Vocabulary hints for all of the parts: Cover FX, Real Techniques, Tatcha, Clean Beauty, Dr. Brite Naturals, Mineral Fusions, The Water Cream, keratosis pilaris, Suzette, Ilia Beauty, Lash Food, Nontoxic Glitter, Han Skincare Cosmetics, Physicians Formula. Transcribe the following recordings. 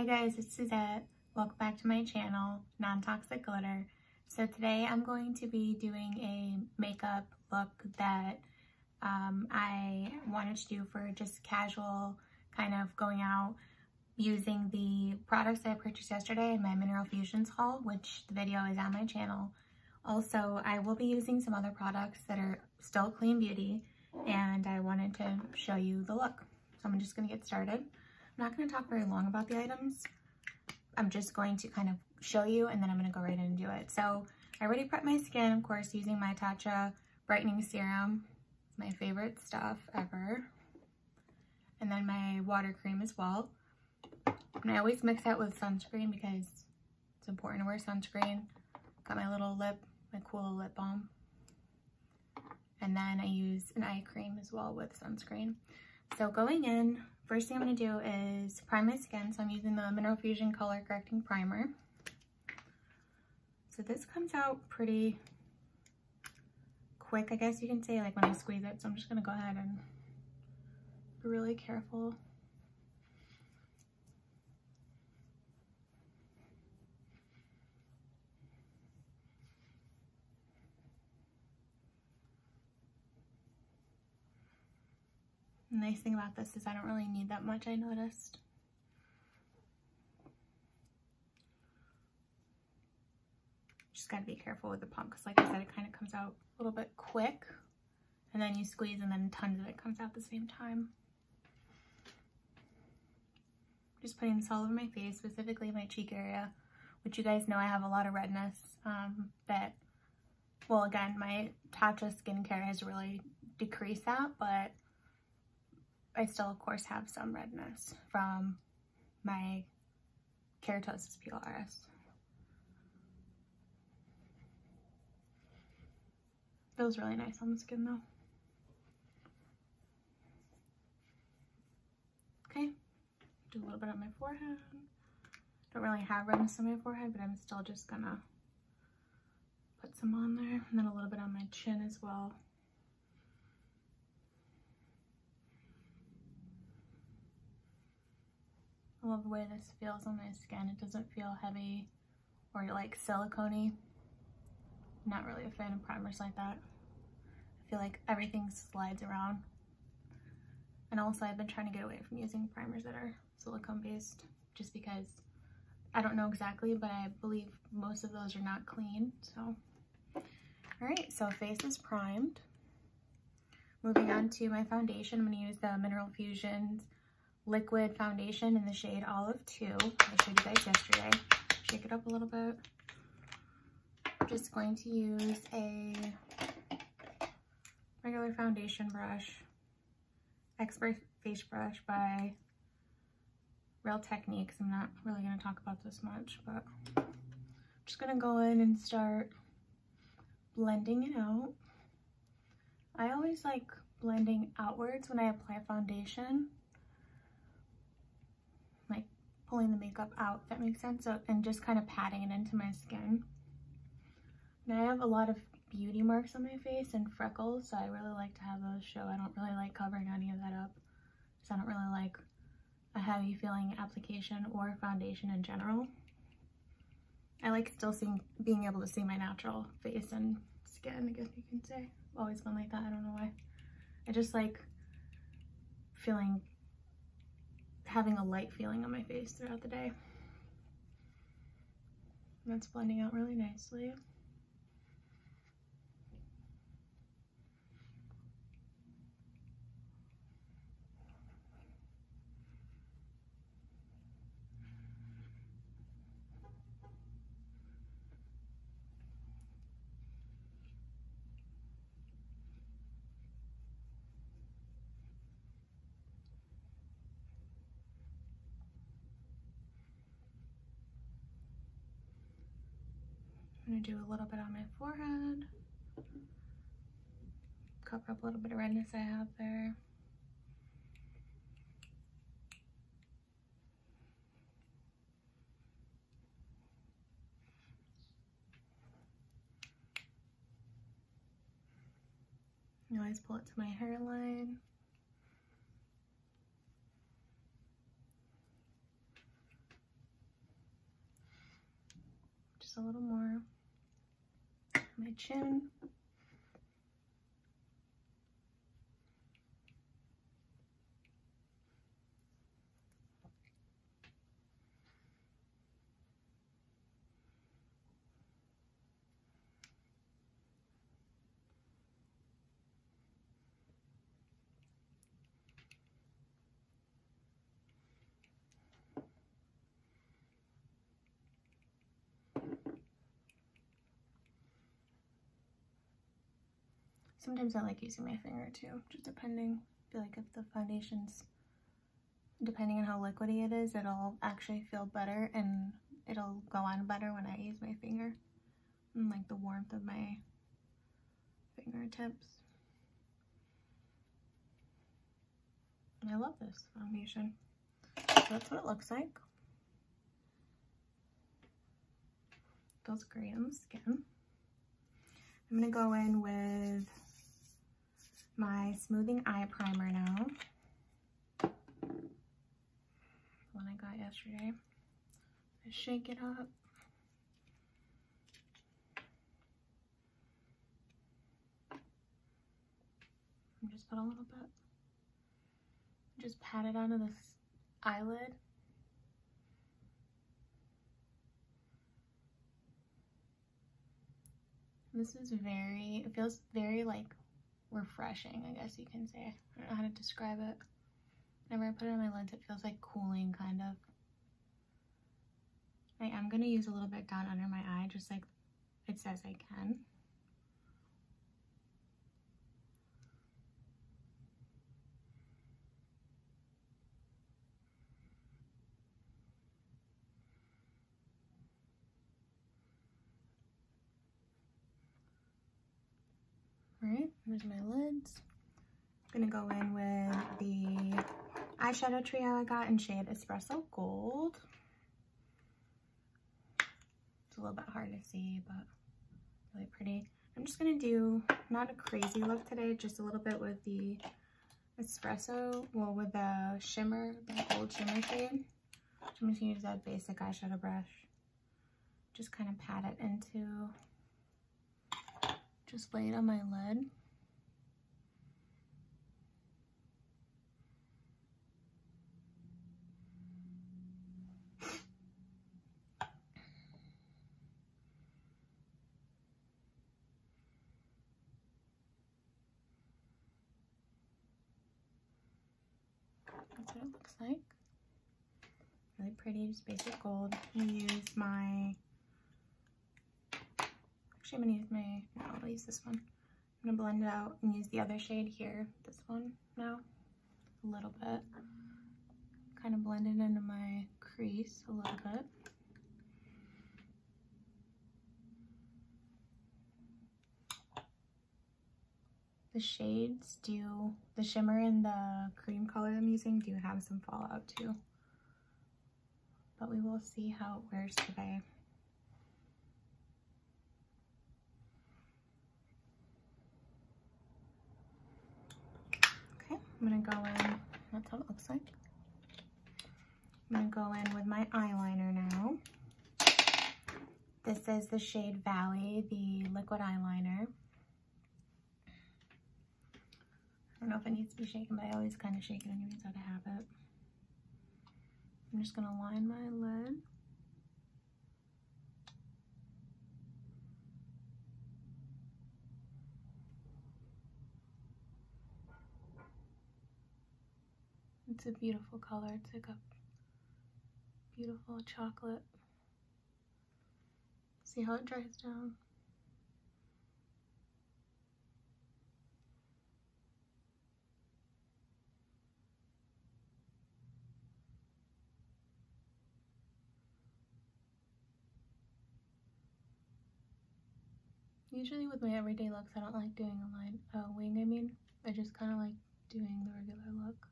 Hi guys, it's Suzette. Welcome back to my channel, Nontoxic Glitter. So today I'm going to be doing a makeup look that I wanted to do for just casual kind of going out using the products I purchased yesterday in my Mineral Fusions haul, which the video is on my channel. Also, I will be using some other products that are still Clean Beauty, and I wanted to show you the look. So I'm just gonna get started. I'm not going to talk very long about the items. I'm just going to kind of show you, and then I'm going to go right in and do it. So I already prepped my skin, of course, using my Tatcha brightening serum, my favorite stuff ever, and then my water cream as well. And I always mix that with sunscreen because it's important to wear sunscreen. Got my little lip, my cool lip balm, and then I use an eye cream as well with sunscreen. So going in, first thing I'm going to do is prime my skin. So I'm using the Mineral Fusion Color Correcting Primer. So this comes out pretty quick, I guess you can say, like when I squeeze it. So I'm just going to go ahead and be really careful. The nice thing about this is I don't really need that much, I noticed. Just gotta be careful with the pump because like I said, it kind of comes out a little bit quick and then you squeeze and then tons of it comes out at the same time. Just putting this all over my face, specifically my cheek area, which you guys know I have a lot of redness that, well again, my Tatcha skincare has really decreased that, but I still, of course, have some redness from my keratosis pilaris. Feels really nice on the skin, though. Okay, do a little bit on my forehead. Don't really have redness on my forehead, but I'm still just gonna put some on there, and then a little bit on my chin as well. I love the way this feels on my skin. It doesn't feel heavy or like silicone-y. I'm not really a fan of primers like that. I feel like everything slides around. And also I've been trying to get away from using primers that are silicone-based just because I don't know exactly, but I believe most of those are not clean, so. All right, so face is primed. Moving on to my foundation, I'm gonna use the Mineral Fusions liquid foundation in the shade Olive 2. I showed you guys yesterday. Shake it up a little bit. I'm just going to use a regular foundation brush, Expert Face Brush by Real Techniques. I'm not really going to talk about this much, but I'm just going to go in and start blending it out. I always like blending outwards when I apply foundation, pulling the makeup out, if that makes sense, so, and just kind of patting it into my skin. Now I have a lot of beauty marks on my face and freckles, so I really like to have those show. I don't really like covering any of that up because I don't really like a heavy feeling application or foundation in general. I like still being able to see my natural face and skin, I guess you can say. I've always been like that, I don't know why. I just like having a light feeling on my face throughout the day. And that's blending out really nicely. I'm gonna do a little bit on my forehead, cover up a little bit of redness I have there. I always pull it to my hairline. just a little more on my chin. Sometimes I like using my finger too, just depending. I feel like if the foundation's, depending on how liquidy it is, it'll actually feel better and it'll go on better when I use my finger. And like the warmth of my fingertips. And I love this foundation. So that's what it looks like. Feels great on the skin. I'm gonna go in with my smoothing eye primer now, the one I got yesterday. I shake it up. And just put a little bit. Just pat it onto this eyelid. This is very, it feels very like refreshing, I guess you can say. I don't know how to describe it. Whenever I put it on my lids, it feels like cooling, kind of. I am going to use a little bit down under my eye, just like it says I can. Alright, there's my lids. I'm gonna go in with the eyeshadow trio I got in shade Espresso Gold. It's a little bit hard to see, but really pretty. I'm just gonna do not a crazy look today, just a little bit with the espresso, well, with the shimmer, the gold shimmer shade. So I'm just gonna use that basic eyeshadow brush. Just kind of pat it into. Just lay it on my lid. That's what it looks like. Really pretty, just basic gold. I'm gonna use my I'll use this one. I'm gonna blend it out and use the other shade here, this one now, a little bit. Kind of blend it into my crease a little bit. The shades do, the shimmer and the cream color I'm using do have some fallout too. But we will see how it wears today. I'm gonna go in, that's how it looks like. I'm gonna go in with my eyeliner now. This is the shade Valley, the liquid eyeliner. I don't know if it needs to be shaken, but I always kind of shake it anyways out of habit. I'm just gonna line my lid. It's a beautiful color. It's like a beautiful chocolate. See how it dries down. Usually with my everyday looks, I don't like doing a line, wing, I mean. I just kind of like doing the regular look.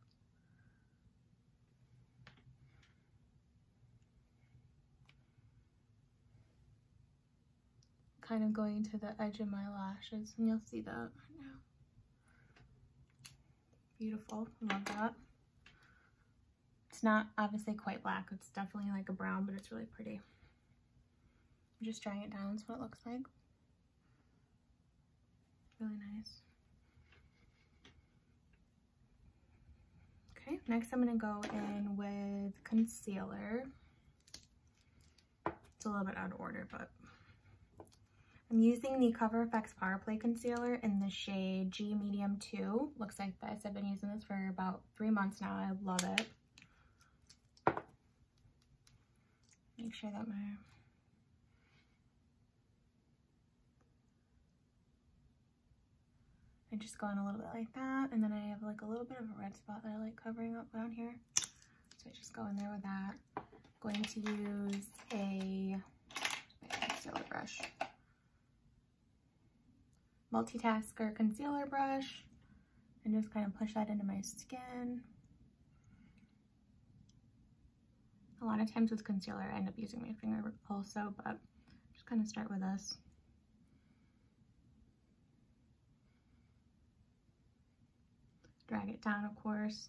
Kind of going to the edge of my lashes, and you'll see that right now. Beautiful, love that. It's not obviously quite black, it's definitely like a brown, but it's really pretty. I'm just drawing it down, is what it looks like. Really nice. Okay, next I'm going to go in with concealer. It's a little bit out of order, but I'm using the Cover FX Power Play Concealer in the shade G Medium 2. Looks like this. I've been using this for about 3 months now. I love it. Make sure that my... I just go in a little bit like that, and then I have like a little bit of a red spot that I like covering up down here. So I just go in there with that. I'm going to use a concealer brush. Multitasker concealer brush, and just kind of push that into my skin. A lot of times with concealer I end up using my finger also, but just kind of start with this. Drag it down, of course.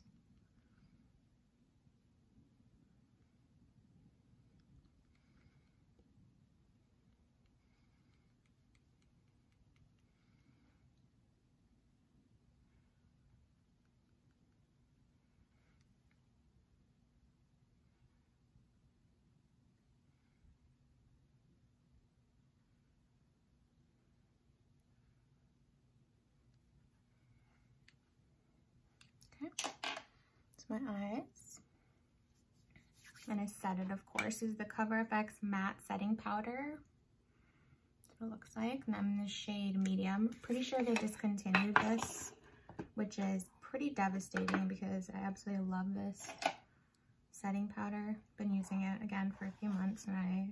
My eyes, and I set it, of course, is the Cover FX matte setting powder. That's what it looks like, and I'm in the shade medium. Pretty sure they discontinued this, which is pretty devastating because I absolutely love this setting powder. Been using it again for a few months, and I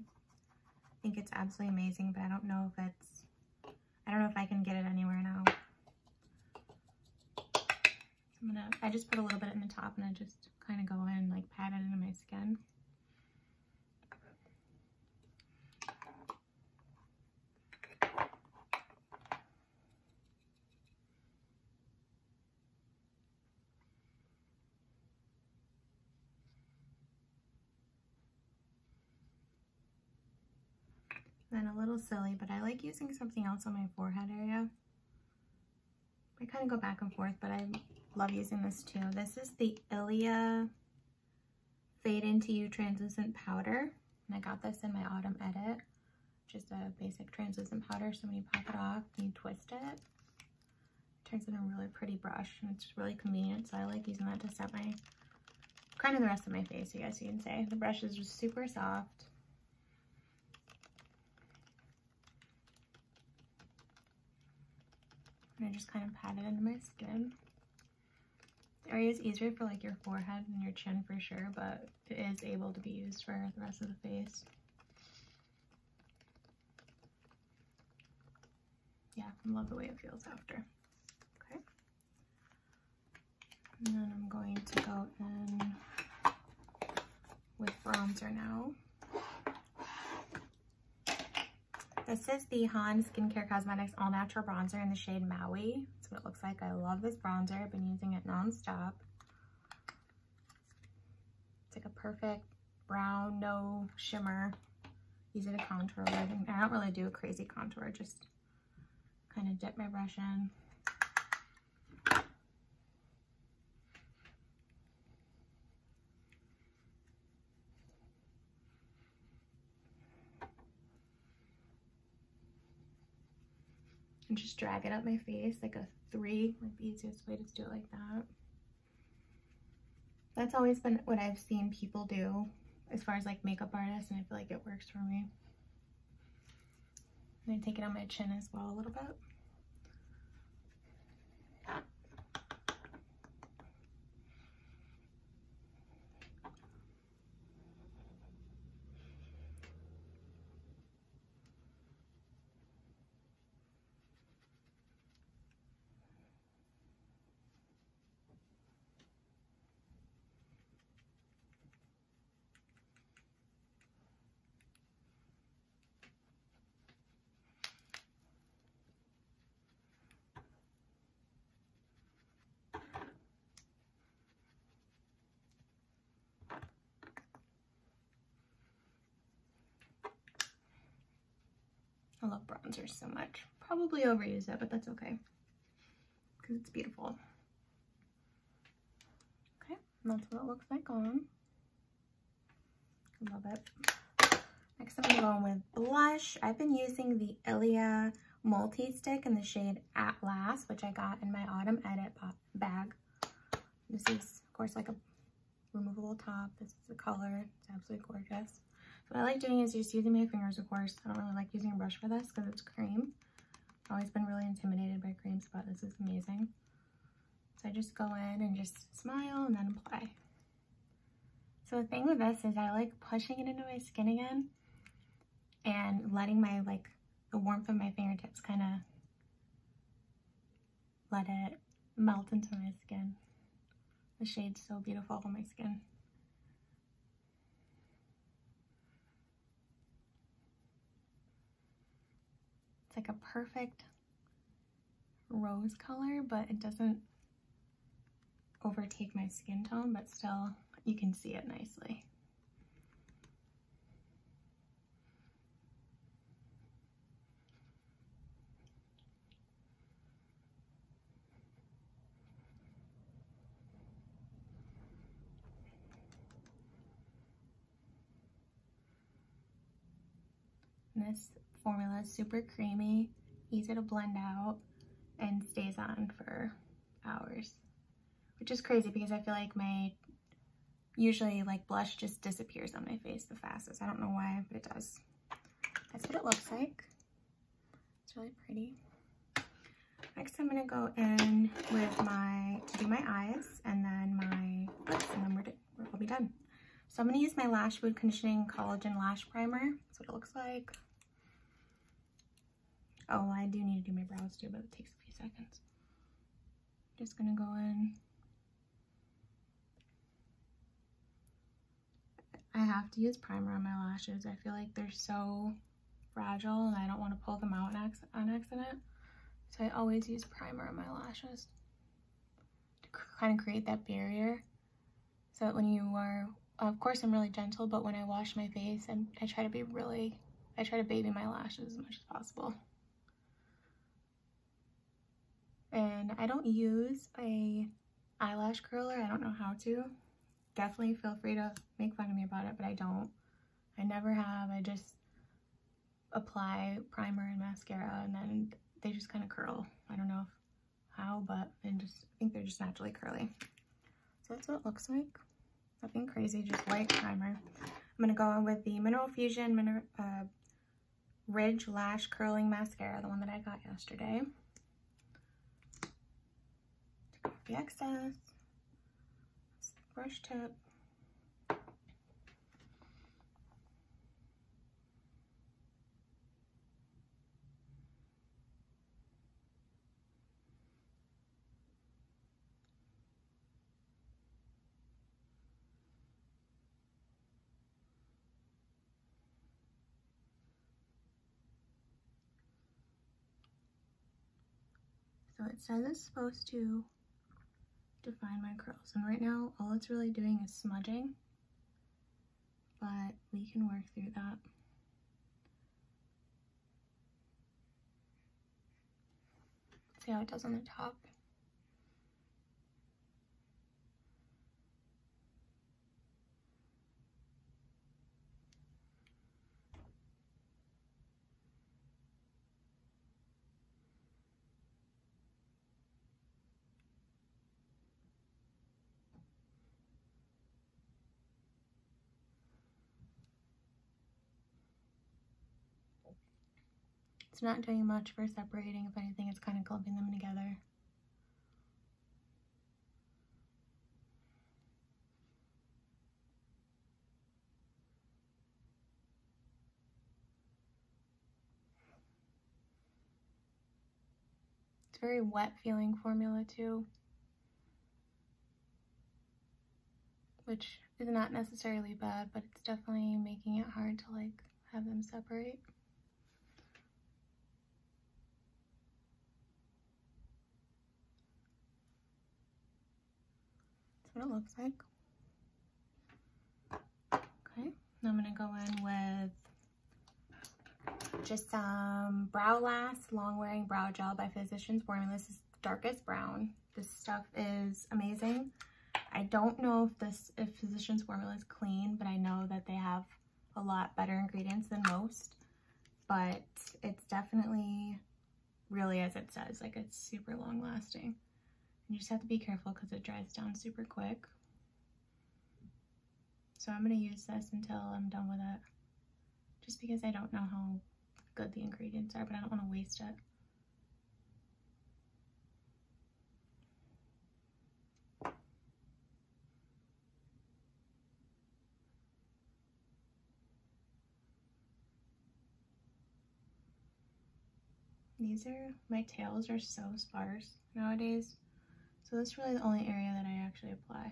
think it's absolutely amazing, but I don't know if it's, I don't know if I can get it anywhere now. I just put a little bit in the top, and I just kind of go in, like, pat it into my skin. Then a little silly, but I like using something else on my forehead area. I kind of go back and forth, but I love using this too. This is the Ilia Fade Into You Translucent Powder, and I got this in my autumn edit. Just a basic translucent powder, so when you pop it off and you twist it, it turns into a really pretty brush, and it's really convenient, so I like using that to set my, kind of the rest of my face, I guess you can say. The brush is just super soft. And I just kind of pat it into my skin. The area is easier for like your forehead and your chin for sure, but it is able to be used for the rest of the face. Yeah, I love the way it feels after. Okay. And then I'm going to go in with bronzer now. This is the Han Skincare Cosmetics All Natural Bronzer in the shade Maui. That's what it looks like. I love this bronzer. I've been using it nonstop. It's like a perfect brown, no shimmer. Easy to contour with. I don't really do a crazy contour. Just kind of dip my brush in. And just drag it up my face like a 3, like the easiest way to do it like that. That's always been what I've seen people do as far as like makeup artists, and I feel like it works for me. And I take it on my chin as well a little bit. I love bronzer so much. Probably overuse it, but that's okay, because it's beautiful. Okay, and that's what it looks like on. Love it. Next I'm going with blush. I've been using the Ilia multi-stick in the shade Atlas, which I got in my autumn edit bag. This is, of course, like a removable top. This is the color. It's absolutely gorgeous. So what I like doing is just using my fingers, of course. I don't really like using a brush for this because it's cream. I've always been really intimidated by creams, but this is amazing. So I just go in and just smile and then apply. So the thing with this is I like pushing it into my skin again and letting my, like, the warmth of my fingertips kind of let it melt into my skin. The shade's so beautiful on my skin. It's like a perfect rose color, but it doesn't overtake my skin tone, but still you can see it nicely. This formula is super creamy, easy to blend out, and stays on for hours, which is crazy because I feel like my, usually like blush just disappears on my face the fastest. I don't know why, but it does. That's what it looks like. It's really pretty. Next I'm gonna go in with my, to do my eyes and then my lips, and then we'll be done. So I'm gonna use my Lash Food Conditioning Collagen Lash Primer. That's what it looks like. Oh, well, I do need to do my brows too, but it takes a few seconds. Just gonna go in. I have to use primer on my lashes. I feel like they're so fragile and I don't want to pull them out on accident. So I always use primer on my lashes to kind of create that barrier. So that when you are, of course I'm really gentle, but when I wash my face, and I try to baby my lashes as much as possible. And I don't use a eyelash curler. I don't know how to. Definitely feel free to make fun of me about it, but I don't. I never have. I just apply primer and mascara, and then they just kind of curl. I don't know how, but I think they're just naturally curly. So that's what it looks like. Nothing crazy, just light primer. I'm gonna go in with the Mineral Fusion Ridge Lash Curling Mascara, the one that I got yesterday. Take off the excess, brush tip. So it says it's supposed to define my curls, and right now all it's really doing is smudging, but we can work through that. See how it does on the top? It's not doing much for separating. If anything, it's kind of clumping them together. It's a very wet feeling formula too, which is not necessarily bad, but it's definitely making it hard to like have them separate. What it looks like. Okay, now I'm gonna go in with purchased some Brow Last Long Wearing Brow Gel by Physicians Formula. This is darkest brown. This stuff is amazing. I don't know if Physicians Formula is clean, but I know that they have a lot better ingredients than most. But it's definitely really as it says, like it's super long lasting. You just have to be careful because it dries down super quick. So I'm going to use this until I'm done with it. Just because I don't know how good the ingredients are, but I don't want to waste it. My tails are so sparse nowadays. So this is really the only area that I actually apply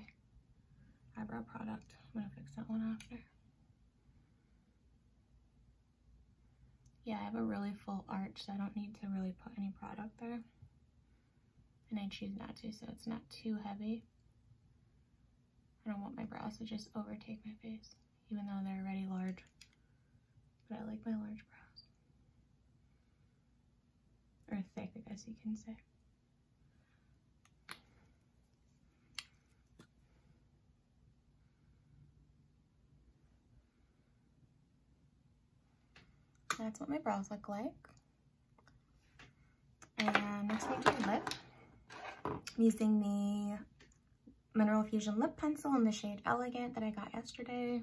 eyebrow product. I'm gonna fix that one after. Yeah, I have a really full arch, so I don't need to really put any product there. And I choose not to, so it's not too heavy. I don't want my brows to just overtake my face, even though they're already large. But I like my large brows. Or thick, I guess you can say. That's what my brows look like. And next we do lip. I'm using the Mineral Fusion lip pencil in the shade Elegant that I got yesterday.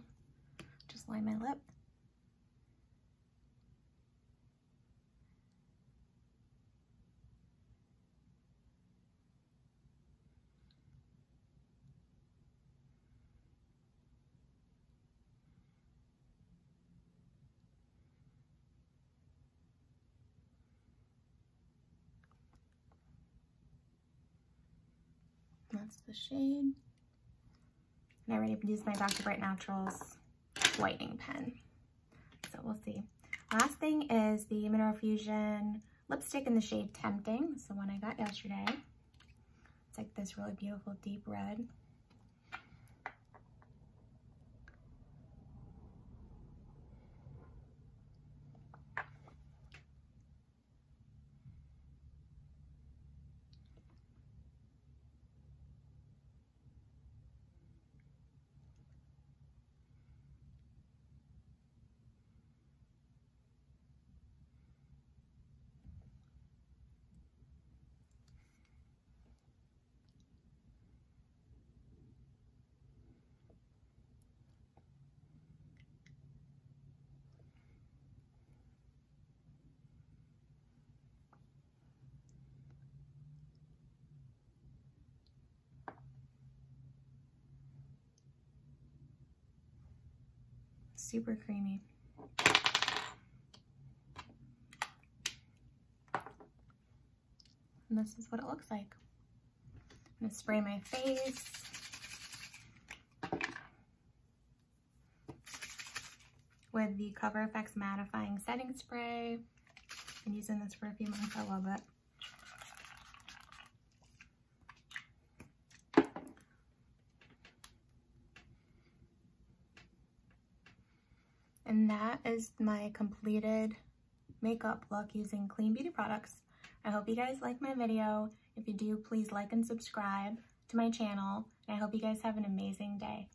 Just line my lip. That's the shade. And I already used my Dr. Brite Naturals whitening pen. So we'll see. Last thing is the Mineral Fusion lipstick in the shade Tempting. It's the one I got yesterday. It's like this really beautiful deep red. Super creamy. And this is what it looks like. I'm gonna spray my face. With the Cover FX mattifying setting spray. I've been using this for a few months, I love it. And that is my completed makeup look using Clean Beauty products. I hope you guys like my video. If you do, please like and subscribe to my channel. And I hope you guys have an amazing day.